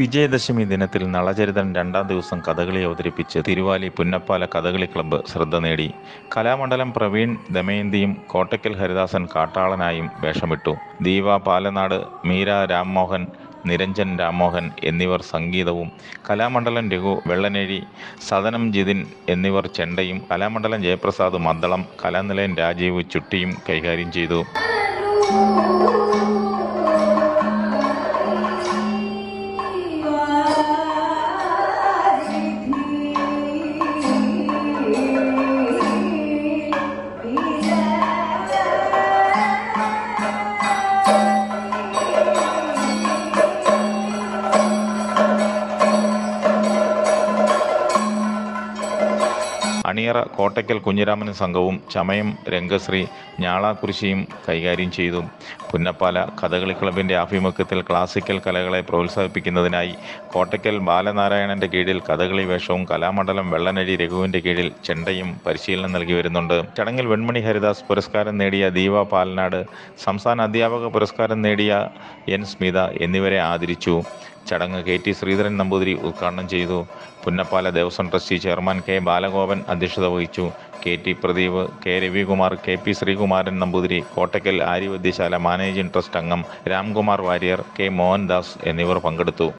വിജയദശമി ദിനത്തിൽ നളചരിതൻ രണ്ടാം ദിവസം കഥകളി അവതരിപ്പിച്ച് തിരുവാലി പുന്നപ്പാല കഥകളി ക്ലബ്ബ് ശ്രദ്ധ നേടി. കലാമണ്ഡലം പ്രവീൺ ദമയന്തിയും കോട്ടയ്ക്കൽ ഹരിദാസൻ കാട്ടാളനായും വേഷമിട്ടു. ദീവ പാലനാട്, മീര രാംമോഹൻ, നിരഞ്ജൻ രാംമോഹൻ എന്നിവർ സംഗീതവും കലാമണ്ഡലം രഘു വെള്ളനേഴി, സദനം ജിതിൻ എന്നിവർ ചെണ്ടയും കലാമണ്ഡലം ജയപ്രസാദ് മദ്ദളം, കലാനിലയൻ രാജീവ് ചുട്ടിയും കൈകാര്യം ചെയ്തു. അണിയറ കോട്ടയ്ക്കൽ കുഞ്ഞിരാമൻ സംഘവും ചമയം രംഗശ്രീ ഞാളാകുരിശിയും കൈകാര്യം ചെയ്തു. പുന്നപ്പാല കഥകളി ക്ലബിൻ്റെ ആഭിമുഖ്യത്തിൽ ക്ലാസിക്കൽ കലകളെ പ്രോത്സാഹിപ്പിക്കുന്നതിനായി കോട്ടയ്ക്കൽ ബാലനാരായണൻ്റെ കീഴിൽ കഥകളി വേഷവും കലാമണ്ഡലം വെള്ളനേഴി രഘുവിൻ്റെ കീഴിൽ ചെണ്ടയും പരിശീലനം നൽകി വരുന്നുണ്ട്. ചടങ്ങിൽ വെൺമണി ഹരിദാസ് പുരസ്കാരം നേടിയ ദീപ പാലനാട്, സംസ്ഥാന അധ്യാപക പുരസ്കാരം നേടിയ എൻ സ്മിത എന്നിവരെ ആദരിച്ചു. ചടങ്ങ് KT ശ്രീധരൻ നമ്പൂതിരി ഉദ്ഘാടനം ചെയ്തു. Punnappala Devaswom trustee chairman K Balagopan അധ്യക്ഷത വഹിച്ചു. KT Pradeep, K Ravikumar, KP Sreekumaran Namboothiri, Kottakkal Aryavaidyasala managing trust അംഗം രാംകുമാർ വാര്യർ, K മോഹൻദാസ് എന്നിവർ പങ്കെടുത്തു.